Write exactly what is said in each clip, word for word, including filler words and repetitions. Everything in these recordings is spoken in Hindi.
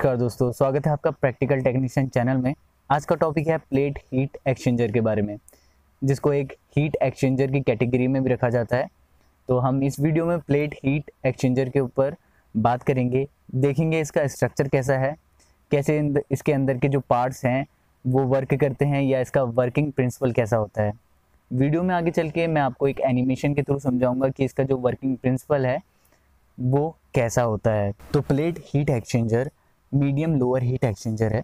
नमस्कार दोस्तों, स्वागत है आपका प्रैक्टिकल टेक्नीशियन चैनल में। आज का टॉपिक है प्लेट हीट एक्सचेंजर के बारे में, जिसको एक हीट एक्सचेंजर की कैटेगरी में भी रखा जाता है। तो हम इस वीडियो में प्लेट हीट एक्सचेंजर के ऊपर बात करेंगे, देखेंगे इसका स्ट्रक्चर कैसा है, कैसे इसके अंदर के जो पार्ट्स हैं वो वर्क करते हैं या इसका वर्किंग प्रिंसिपल कैसा होता है। वीडियो में आगे चल के मैं आपको एक एनिमेशन के थ्रू समझाऊँगा कि इसका जो वर्किंग प्रिंसिपल है वो कैसा होता है। तो plate heat exchanger medium lower heat exchanger है।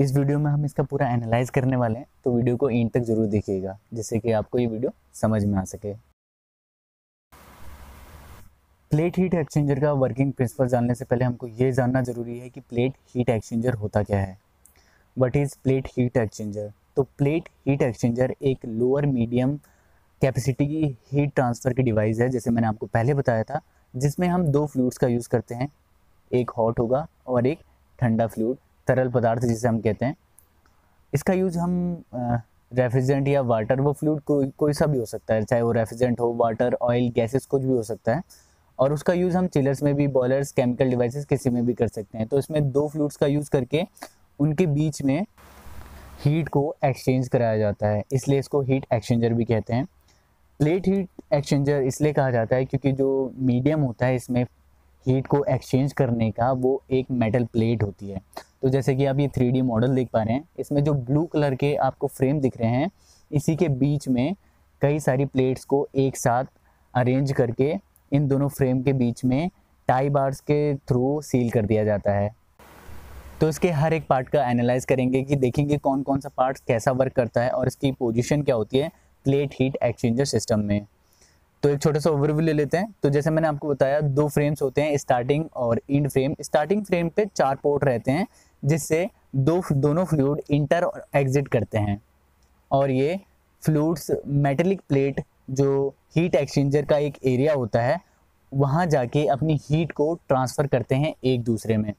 इस वीडियो में हम इसका पूरा एनालाइज करने वाले हैं, तो वीडियो को एंड तक ज़रूर देखिएगा जिससे कि आपको ये वीडियो समझ में आ सके। प्लेट हीट एक्सचेंजर का वर्किंग प्रिंसिपल जानने से पहले हमको ये जानना ज़रूरी है कि प्लेट हीट एक्सचेंजर होता क्या है। What is plate heat exchanger? तो प्लेट हीट एक्सचेंजर एक लोअर मीडियम कैपेसिटी की हीट ट्रांसफ़र की डिवाइस है, जैसे मैंने आपको पहले बताया था, जिसमें हम दो फ्लूइड्स का यूज़ करते हैं, एक हॉट होगा और एक ठंडा फ्लूइड, तरल पदार्थ जिसे हम कहते हैं। इसका यूज़ हम रेफ्रिजरेंट या वाटर, वो फ्लूइड कोई कोई सा भी हो सकता है, चाहे वो रेफ्रिजरेंट हो, वाटर, ऑयल, गैसेस, कुछ भी हो सकता है। और उसका यूज़ हम चिलर्स में भी, बॉयलर्स, केमिकल डिवाइसेस किसी में भी कर सकते हैं। तो इसमें दो फ्लूइड्स का यूज़ करके उनके बीच में हीट को एक्सचेंज कराया जाता है, इसलिए इसको हीट एक्सचेंजर भी कहते हैं। प्लेट हीट एक्सचेंजर इसलिए कहा जाता है क्योंकि जो मीडियम होता है इसमें हीट को एक्सचेंज करने का, वो एक मेटल प्लेट होती है। तो जैसे कि आप ये थ्री डी मॉडल देख पा रहे हैं, इसमें जो ब्लू कलर के आपको फ्रेम दिख रहे हैं, इसी के बीच में कई सारी प्लेट्स को एक साथ अरेंज करके इन दोनों फ्रेम के बीच में टाई बार्स के थ्रू सील कर दिया जाता है। तो इसके हर एक पार्ट का एनालाइज करेंगे कि देखेंगे कौन कौन सा पार्ट कैसा वर्क करता है और इसकी पोजीशन क्या होती है प्लेट हीट एक्सचेंजर सिस्टम में। तो एक छोटा सा ओवरव्यू ले लेते हैं। तो जैसे मैंने आपको बताया, दो फ्रेम्स होते हैं, स्टार्टिंग और एंड फ्रेम। स्टार्टिंग फ्रेम पे चार पोर्ट रहते हैं जिससे दो दोनों फ्लूइड इंटर और एग्जिट करते हैं, और ये फ्लूइड्स मेटेलिक प्लेट जो हीट एक्सचेंजर का एक एरिया होता है वहाँ जाके अपनी हीट को ट्रांसफ़र करते हैं एक दूसरे में,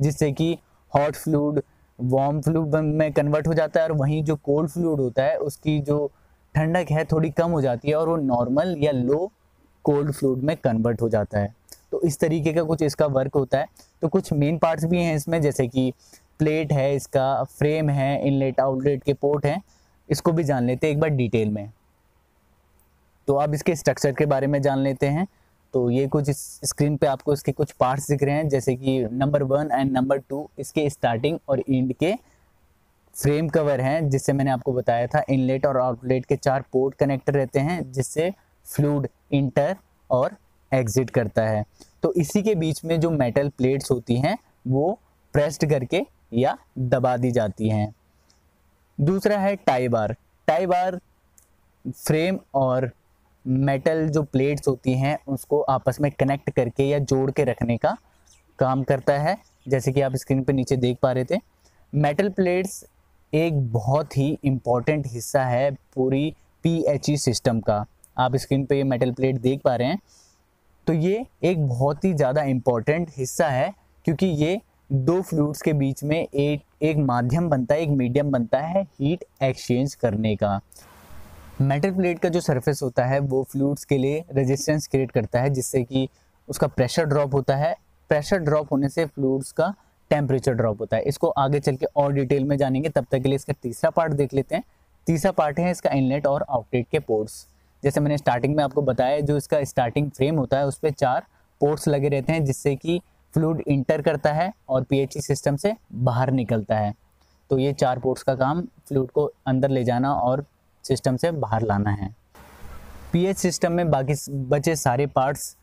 जिससे कि हॉट फ्लूइड वार्म फ्लूइड में कन्वर्ट हो जाता है और वहीं जो कोल्ड फ्लूइड होता है उसकी जो ठंडक है थोड़ी कम हो जाती है और वो नॉर्मल या लो कोल्ड फ्लूइड में कन्वर्ट हो जाता है। तो इस तरीके का कुछ इसका वर्क होता है। तो कुछ मेन पार्ट्स भी हैं इसमें, जैसे कि प्लेट है, इसका फ्रेम है, इनलेट आउटलेट के पोर्ट हैं। इसको भी जान लेते हैं एक बार डिटेल में। तो अब इसके स्ट्रक्चर के बारे में जान लेते हैं। तो ये कुछ स्क्रीन पे आपको इसके कुछ पार्ट्स दिख रहे हैं, जैसे कि number one and number two इसके स्टार्टिंग और एंड के फ्रेम कवर हैं, जिससे मैंने आपको बताया था इनलेट और आउटलेट के चार पोर्ट कनेक्टर रहते हैं जिससे फ्लूइड इंटर और एग्जिट करता है। तो इसी के बीच में जो मेटल प्लेट्स होती हैं वो प्रेस्ड करके या दबा दी जाती हैं। दूसरा है tie bar. Tie bar frame और मेटल जो प्लेट्स होती हैं उसको आपस में कनेक्ट करके या जोड़ के रखने का काम करता है, जैसे कि आप स्क्रीन पे नीचे देख पा रहे थे। मेटल प्लेट्स एक बहुत ही इम्पॉर्टेंट हिस्सा है पूरी पी एच ई सिस्टम का। आप स्क्रीन पे ये मेटल प्लेट देख पा रहे हैं, तो ये एक बहुत ही ज़्यादा इम्पॉर्टेंट हिस्सा है क्योंकि ये दो फ्लूइड्स के बीच में एक एक माध्यम बनता है, एक मीडियम बनता है हीट एक्सचेंज करने का। मेटल प्लेट का जो सरफेस होता है वो फ्लूइड्स के लिए रेजिस्टेंस क्रिएट करता है, जिससे कि उसका प्रेशर ड्रॉप होता है। प्रेशर ड्रॉप होने से फ्लूइड्स का टेम्परेचर ड्रॉप होता है। इसको आगे चल के और डिटेल में जानेंगे, तब तक के लिए इसका तीसरा पार्ट देख लेते हैं। तीसरा पार्ट है इसका इनलेट और आउटलेट के पोर्ट्स। जैसे मैंने स्टार्टिंग में आपको बताया, जो इसका स्टार्टिंग फ्रेम होता है उस पर चार पोर्ट्स लगे रहते हैं जिससे कि फ्लूइड इंटर करता है और पी एच ई सिस्टम से बाहर निकलता है। तो ये चार पोर्ट्स का काम फ्लूइड को अंदर ले जाना और सिस्टम से बाहर लाना है। पीएच सिस्टम में बाकी बचे सारे पार्ट्स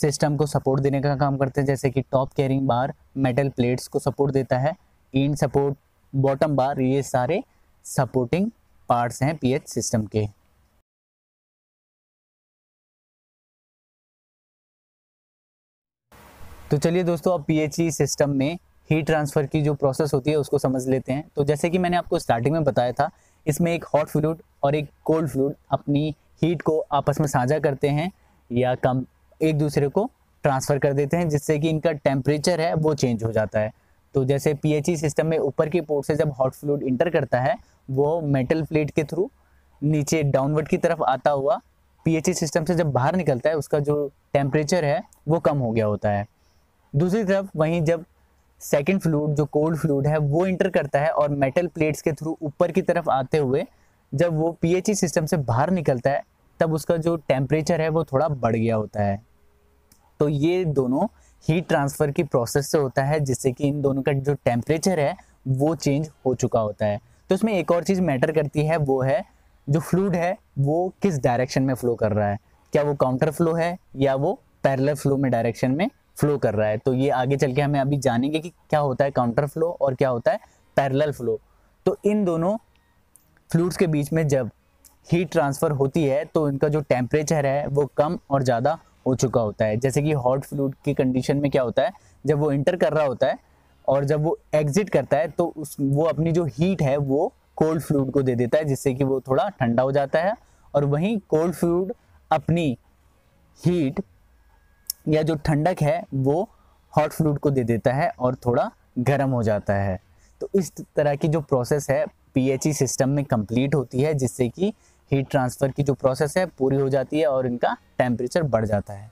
सिस्टम को सपोर्ट देने का काम करते हैं, जैसे कि top carrying bar metal plates को सपोर्ट देता है, एंड सपोर्ट, बॉटम बार, ये सारे सपोर्टिंग पार्ट्स हैं पीएच सिस्टम के। तो चलिए दोस्तों, अब पी एच ई सिस्टम में हीट ट्रांसफ़र की जो प्रोसेस होती है उसको समझ लेते हैं। तो जैसे कि मैंने आपको स्टार्टिंग में बताया था, इसमें एक हॉट फ्लूइड और एक कोल्ड फ्लूइड अपनी हीट को आपस में साझा करते हैं या कम एक दूसरे को ट्रांसफ़र कर देते हैं, जिससे कि इनका टेम्परेचर है वो चेंज हो जाता है। तो जैसे पी एच ई सिस्टम में ऊपर की पोर्ट से जब हॉट फ्लूइड इंटर करता है वो मेटल प्लेट के थ्रू नीचे डाउनवर्ड की तरफ आता हुआ पी एच ई सिस्टम से जब बाहर निकलता है उसका जो टेम्परेचर है वो कम हो गया होता है। दूसरी तरफ वहीं जब सेकेंड फ्लूइड जो कोल्ड फ्लूइड है वो इंटर करता है और मेटल प्लेट्स के थ्रू ऊपर की तरफ आते हुए जब वो पीएचई सिस्टम से बाहर निकलता है तब उसका जो टेम्परेचर है वो थोड़ा बढ़ गया होता है। तो ये दोनों हीट ट्रांसफ़र की प्रोसेस से होता है, जिससे कि इन दोनों का जो टेम्परेचर है वो चेंज हो चुका होता है। तो इसमें एक और चीज़ मैटर करती है, वो है जो फ्लूइड है वो किस डायरेक्शन में फ़्लो कर रहा है, क्या वो काउंटर फ्लो है या वो पैरेलल फ्लो में डायरेक्शन में फ्लो कर रहा है। तो ये आगे चल के हमें अभी जानेंगे कि क्या होता है काउंटर फ्लो और क्या होता है पैरेलल फ्लो। तो इन दोनों फ्लूइड्स के बीच में जब हीट ट्रांसफ़र होती है तो इनका जो टेम्परेचर है वो कम और ज़्यादा हो चुका होता है। जैसे कि हॉट फ्लूइड की कंडीशन में क्या होता है, जब वो इंटर कर रहा होता है और जब वो एग्जिट करता है तो उस वो अपनी जो हीट है वो कोल्ड फ्लूइड को दे देता है, जिससे कि वो थोड़ा ठंडा हो जाता है। और वहीं कोल्ड फ्लूइड अपनी हीट या जो ठंडक है वो हॉट फ्लूइड को दे देता है और थोड़ा गर्म हो जाता है। तो इस तरह की जो प्रोसेस है पीएचई सिस्टम में कंप्लीट होती है, जिससे कि हीट ट्रांसफ़र की जो प्रोसेस है पूरी हो जाती है और इनका टेम्परेचर बढ़ जाता है।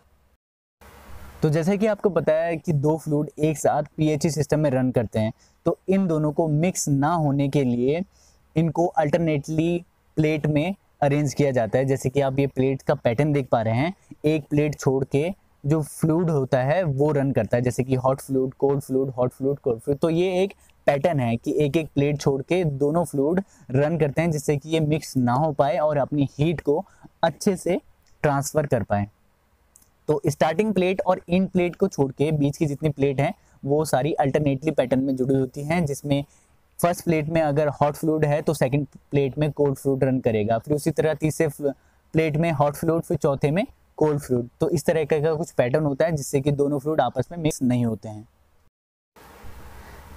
तो जैसे कि आपको बताया है कि दो फ्लूइड एक साथ पीएचई सिस्टम में रन करते हैं, तो इन दोनों को मिक्स ना होने के लिए इनको अल्टरनेटली प्लेट में अरेंज किया जाता है। जैसे कि आप ये प्लेट का पैटर्न देख पा रहे हैं, एक प्लेट छोड़ के जो फ्लूइड होता है वो रन करता है, जैसे कि hot fluid cold fluid hot fluid cold fluid. तो ये एक पैटर्न है कि एक एक प्लेट छोड़ के दोनों फ्लूइड रन करते हैं, जिससे कि ये मिक्स ना हो पाए और अपनी हीट को अच्छे से ट्रांसफ़र कर पाए। तो स्टार्टिंग प्लेट और इन प्लेट को छोड़ के बीच की जितनी प्लेट हैं वो सारी अल्टरनेटली पैटर्न में जुड़ी होती हैं, जिसमें फर्स्ट प्लेट में अगर हॉट फ्लूइड है तो सेकेंड प्लेट में कोल्ड फ्लूइड रन करेगा, फिर उसी तरह तीसरे प्लेट में हॉट फ्लूइड, फिर चौथे में कोल्ड फ्लूइड। तो इस तरह का कुछ पैटर्न होता है जिससे कि दोनों फ्लूइड आपस में मिक्स नहीं होते हैं।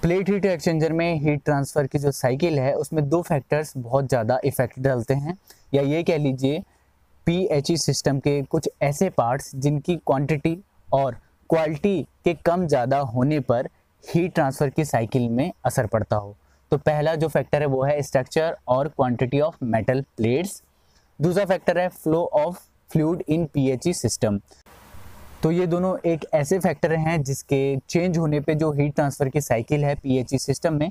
प्लेट हीट एक्सचेंजर में हीट ट्रांसफ़र की जो साइकिल है उसमें दो फैक्टर्स बहुत ज़्यादा इफेक्ट डालते हैं, या ये कह लीजिए पीएचई सिस्टम के कुछ ऐसे पार्ट्स जिनकी क्वांटिटी और क्वालिटी के कम ज़्यादा होने पर हीट ट्रांसफ़र की साइकिल में असर पड़ता हो। तो पहला जो फैक्टर है वो है स्ट्रक्चर और क्वांटिटी ऑफ मेटल प्लेट्स। दूसरा फैक्टर है flow of fluid in PHE system. तो ये दोनों एक ऐसे फैक्टर हैं जिसके चेंज होने पे जो हीट ट्रांसफ़र की साइकिल है पीएचई सिस्टम में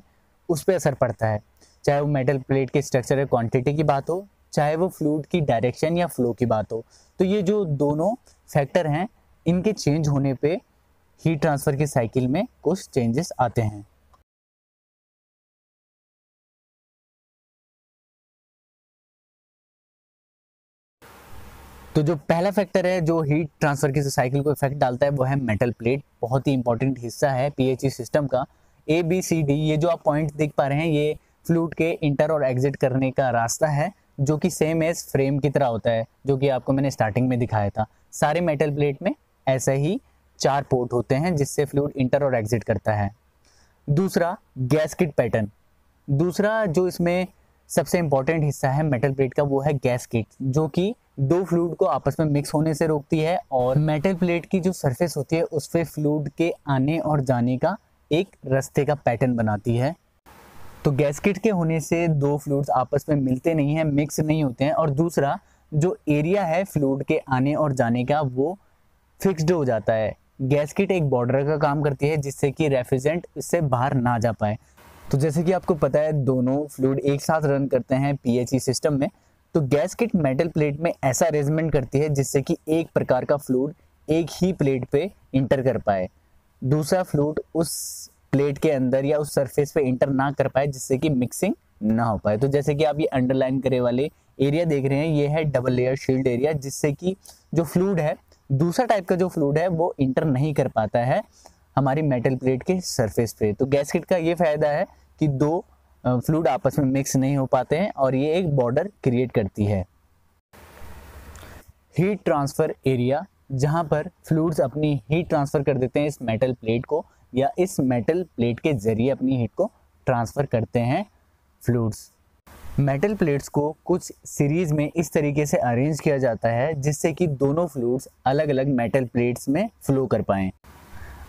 उस पर असर पड़ता है, चाहे वो मेटल प्लेट के स्ट्रक्चर या क्वांटिटी की बात हो, चाहे वो फ्लूइड की डायरेक्शन या फ्लो की बात हो। तो ये जो दोनों फैक्टर हैं इनके चेंज होने पे हीट ट्रांसफ़र की साइकिल में कुछ चेंजेस आते हैं। तो जो पहला फैक्टर है जो हीट ट्रांसफ़र की साइकिल को इफेक्ट डालता है वो है मेटल प्लेट, बहुत ही इंपॉर्टेंट हिस्सा है पीएचई सिस्टम का। ए बी सी डी ये जो आप पॉइंट देख पा रहे हैं ये फ्लूइड के इंटर और एग्जिट करने का रास्ता है, जो कि सेम एज फ्रेम की तरह होता है, जो कि आपको मैंने स्टार्टिंग में दिखाया था। सारे मेटल प्लेट में ऐसे ही चार पोर्ट होते हैं जिससे फ्लूइड इंटर और एग्जिट करता है। दूसरा गैस्केट पैटर्न, दूसरा जो इसमें सबसे इम्पॉर्टेंट हिस्सा है मेटल प्लेट का वो है गैस्केट, जो कि दो फ्लूइड को आपस में मिक्स होने से रोकती है और मेटल प्लेट की जो सरफेस होती है उस पर फ्लूइड के आने और जाने का एक रास्ते का पैटर्न बनाती है। तो गैस्केट के होने से दो फ्लूइड्स आपस में मिलते नहीं हैं, मिक्स नहीं होते हैं, और दूसरा जो एरिया है फ्लूइड के आने और जाने का वो फिक्स्ड हो जाता है। गैस्केट एक बॉर्डर का काम करती है जिससे कि रेफ्रिजरेंट इससे बाहर ना जा पाए। तो जैसे कि आपको पता है दोनों फ्लूइड एक साथ रन करते हैं पीएचई सिस्टम में, तो गैस्केट मेटल प्लेट में ऐसा अरेंजमेंट करती है जिससे कि एक प्रकार का फ्लूइड एक ही प्लेट पे इंटर कर पाए, दूसरा फ्लूइड उस प्लेट के अंदर या उस सरफेस पे इंटर ना कर पाए, जिससे कि मिक्सिंग ना हो पाए। तो जैसे कि आप ये अंडरलाइन करे वाले एरिया देख रहे हैं, ये है डबल लेयर शील्ड एरिया, जिससे कि जो फ्लूइड है दूसरा टाइप का जो फ्लूइड है वो इंटर नहीं कर पाता है हमारी मेटल प्लेट के सरफेस पे। तो गैस्केट का ये फ़ायदा है कि दो फ्लूइड आपस में मिक्स नहीं हो पाते हैं और ये एक बॉर्डर क्रिएट करती है। हीट ट्रांसफ़र एरिया, जहाँ पर फ्लूइड्स अपनी हीट ट्रांसफ़र कर देते हैं इस मेटल प्लेट को, या इस मेटल प्लेट के ज़रिए अपनी हीट को ट्रांसफ़र करते हैं फ्लूइड्स। मेटल प्लेट्स को कुछ सीरीज़ में इस तरीके से अरेंज किया जाता है जिससे कि दोनों फ्लूइड्स अलग अलग मेटल प्लेट्स में फ़्लो कर पाएँ।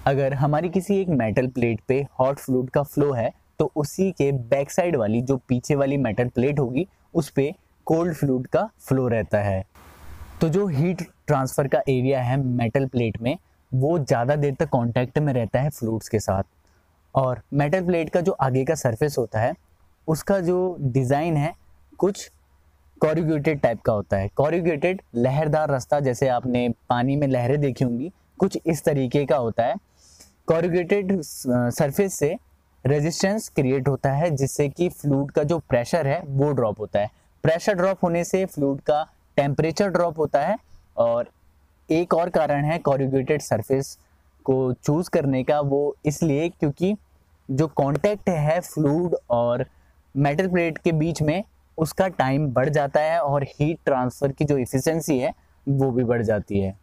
अगर हमारी किसी एक मेटल प्लेट पे हॉट फ्लूइड का फ्लो है तो उसी के बैक साइड वाली जो पीछे वाली मेटल प्लेट होगी उस पे कोल्ड फ्लूइड का फ्लो रहता है। तो जो हीट ट्रांसफ़र का एरिया है मेटल प्लेट में वो ज़्यादा देर तक कांटेक्ट में रहता है फ्लूइड्स के साथ, और मेटल प्लेट का जो आगे का सरफेस होता है उसका जो डिज़ाइन है कुछ कॉरिगेटेड टाइप का होता है। कॉरिगेटेड लहरदार रास्ता, जैसे आपने पानी में लहरें देखी होंगी, कुछ इस तरीके का होता है। कॉरिगेटेड सरफेस से रेजिस्टेंस क्रिएट होता है जिससे कि फ्लूइड का जो प्रेशर है वो ड्रॉप होता है। प्रेशर ड्रॉप होने से फ्लूइड का टेम्परेचर ड्रॉप होता है। और एक और कारण है कॉरिगेटेड सरफेस को चूज़ करने का, वो इसलिए क्योंकि जो कॉन्टैक्ट है फ्लूइड और मेटल प्लेट के बीच में उसका टाइम बढ़ जाता है और हीट ट्रांसफ़र की जो एफिशिएंसी है वो भी बढ़ जाती है।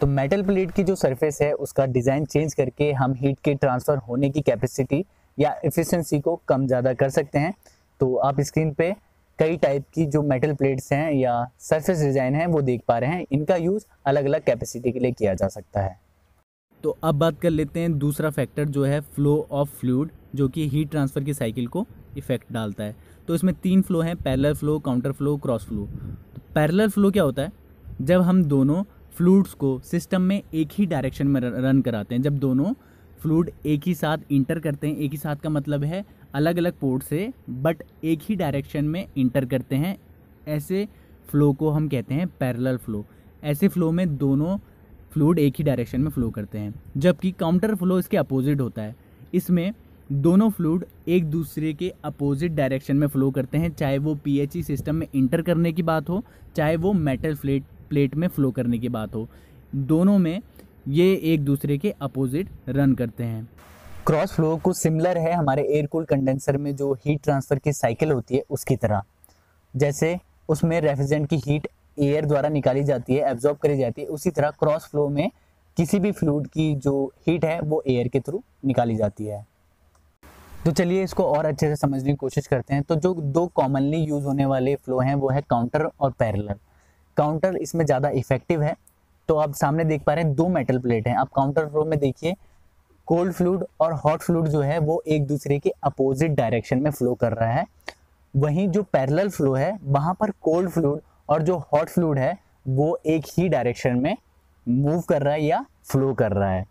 तो मेटल प्लेट की जो सरफेस है उसका डिज़ाइन चेंज करके हम हीट के ट्रांसफ़र होने की कैपेसिटी या एफिशिएंसी को कम ज़्यादा कर सकते हैं। तो आप स्क्रीन पे कई टाइप की जो मेटल प्लेट्स हैं या सरफेस डिज़ाइन है वो देख पा रहे हैं। इनका यूज़ अलग अलग कैपेसिटी के लिए किया जा सकता है। तो अब बात कर लेते हैं दूसरा फैक्टर जो है फ्लो ऑफ फ्लूइड, जो कि हीट ट्रांसफ़र की साइकिल को इफ़ेक्ट डालता है। तो इसमें तीन फ्लो हैं, parallel flow, counter flow, cross flow. तो पैरेलल फ्लो क्या होता है? जब हम दोनों फ्लूइड्स को सिस्टम में एक ही डायरेक्शन में रन कराते हैं, जब दोनों फ्लूइड एक ही साथ इंटर करते हैं। एक ही साथ का मतलब है अलग अलग पोर्ट से बट एक ही डायरेक्शन में इंटर करते हैं, ऐसे फ़्लो को हम कहते हैं पैरेलल फ़्लो। ऐसे फ़्लो में दोनों फ्लूइड एक ही डायरेक्शन में फ़्लो करते हैं। जबकि काउंटर फ़्लो इसके अपोजिट होता है, इसमें दोनों फ्लूइड एक दूसरे के अपोजिट डायरेक्शन में फ़्लो करते हैं, चाहे वो पीएचई सिस्टम में इंटर करने की बात हो, चाहे वो मेटल प्लेट प्लेट में फ़्लो करने की बात हो, दोनों में ये एक दूसरे के अपोजिट रन करते हैं। क्रॉस फ्लो कुछ सिमिलर है हमारे एयर कूल कंडेंसर में जो हीट ट्रांसफ़र की साइकिल होती है उसकी तरह। जैसे उसमें रेफ्रिजरेंट की हीट एयर द्वारा निकाली जाती है, एब्जॉर्ब करी जाती है, उसी तरह क्रॉस फ्लो में किसी भी फ्लूइड की जो हीट है वो एयर के थ्रू निकाली जाती है। तो चलिए इसको और अच्छे से समझने की कोशिश करते हैं। तो जो दो कॉमनली यूज़ होने वाले फ़्लो हैं वो है काउंटर और पैरेलल। काउंटर इसमें ज़्यादा इफेक्टिव है। तो आप सामने देख पा रहे हैं दो मेटल प्लेट हैं। आप काउंटर फ्लो में देखिए कोल्ड फ्लूइड और हॉट फ्लूइड जो है वो एक दूसरे के अपोजिट डायरेक्शन में फ़्लो कर रहा है। वहीं जो पैरेलल फ़्लो है वहाँ पर कोल्ड फ्लूइड और जो हॉट फ्लूइड है वो एक ही डायरेक्शन में मूव कर रहा है या फ्लो कर रहा है।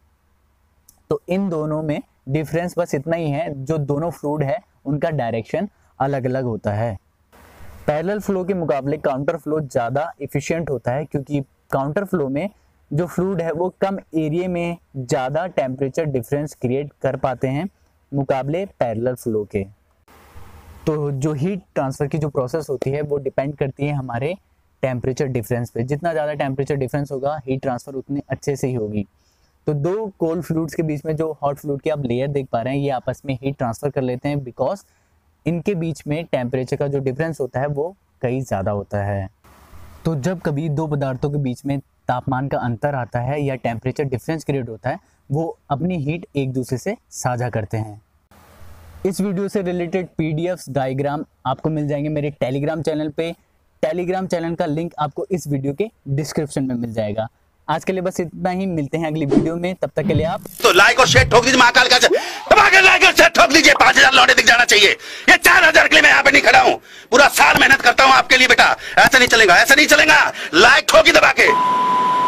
तो इन दोनों में डिफरेंस बस इतना ही है, जो दोनों फ्लूइड है उनका डायरेक्शन अलग अलग होता है। पैरेलल फ्लो के मुकाबले काउंटर फ्लो ज़्यादा एफिशिएंट होता है क्योंकि काउंटर फ्लो में जो फ्लूइड है वो कम एरिया में ज़्यादा टेम्परेचर डिफरेंस क्रिएट कर पाते हैं मुकाबले पैरेलल फ्लो के। तो जो हीट ट्रांसफ़र की जो प्रोसेस होती है वो डिपेंड करती है हमारे टेम्परेचर डिफरेंस पे। जितना ज़्यादा टेम्परेचर डिफरेंस होगा हीट ट्रांसफ़र उतने अच्छे से ही होगी। तो दो कोल्ड फ्लूइड्स के बीच में जो हॉट फ्लूइड की आप लेयर देख पा रहे हैं ये आपस में हीट ट्रांसफ़र कर लेते हैं बिकॉज इनके बीच में टेम्परेचर का जो डिफरेंस होता है वो कहीं ज़्यादा होता है। तो जब कभी दो पदार्थों के बीच में तापमान का अंतर आता है या टेम्परेचर डिफरेंस क्रिएट होता है वो अपनी हीट एक दूसरे से साझा करते हैं। इस वीडियो से रिलेटेड पीडीएफ्स, डायग्राम आपको मिल जाएंगे मेरे टेलीग्राम चैनल पे। टेलीग्राम चैनल का लिंक आपको इस वीडियो के डिस्क्रिप्शन में मिल जाएगा। आज के लिए बस इतना ही, मिलते हैं अगली वीडियो में। तब तक के लिए आप तो लाइक और शेयर ठोक दीजिए, महाकाल का लाइक और शेयर ठोक दीजिए। पांच हजार लौटे दिख जाना चाहिए। ये चार हजार के लिए मैं यहाँ पे नहीं खड़ा हूँ, पूरा साल मेहनत करता हूँ आपके लिए बेटा। ऐसा नहीं चलेगा, ऐसा नहीं चलेगा। लाइक ठोकी दबा के।